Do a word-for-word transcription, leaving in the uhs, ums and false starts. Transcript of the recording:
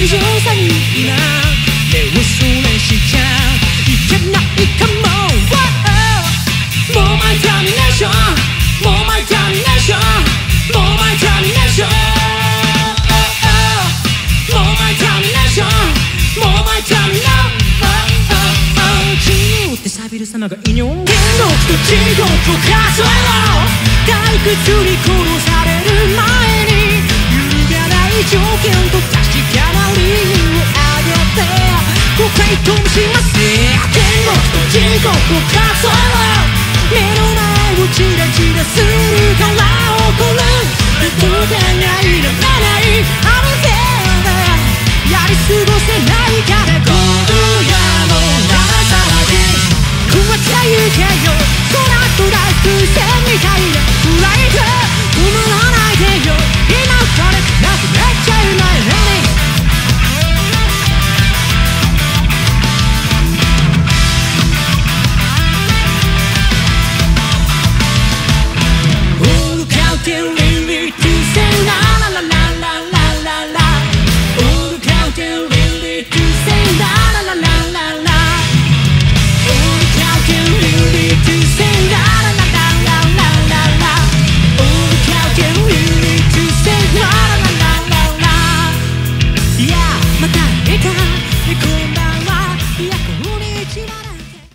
異常さに今目をそらしちゃいけないかも。 More my domination, more my domination, more my domination. More my domination, more my domination. 君を追ってしゃべる様が異能。命と地獄を数えろ。退屈に殺される前に揺るがない条件と確かな理由を挙げて誤解ともしません。天国と地獄を数えろ。目の前をチラチラするから怒る。どこかがいらないあのせいでやり過ごせないから今夜も朝まで食わってゆけよ。空とライフ線みたいな